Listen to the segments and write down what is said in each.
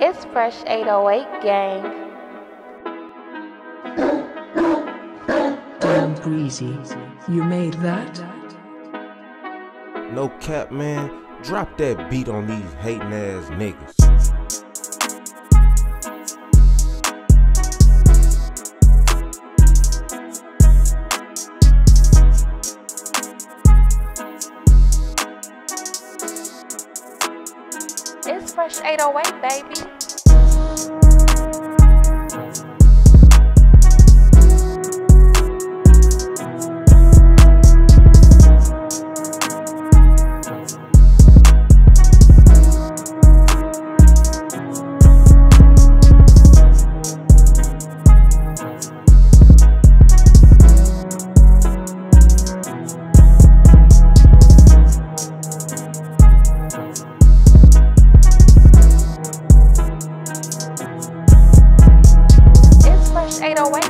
It's Fresh 808 gang. Damn Greasy, you made that? No cap, man. Drop that beat on these hating ass niggas. It's Fresh 808, baby.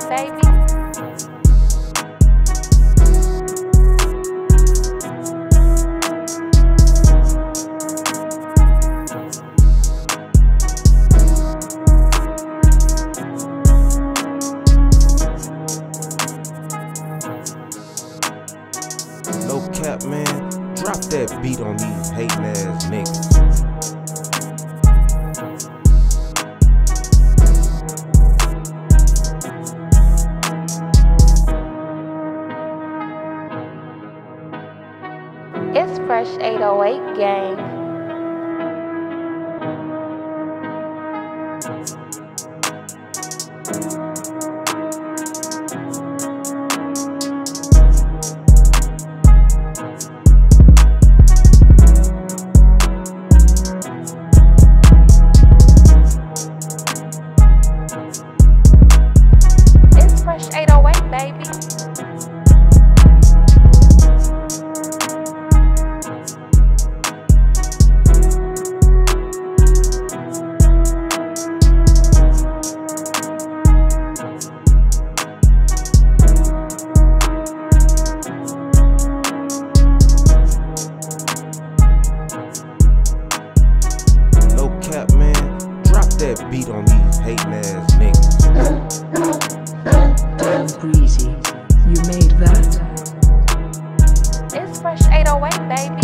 Baby. No cap, man. Drop that beat on these hating ass niggas. It's Fresh 808 gang. It's Fresh 808, baby. That beat on these hating ass niggas. Damn Greasy, you made that? It's Fresh 808, baby.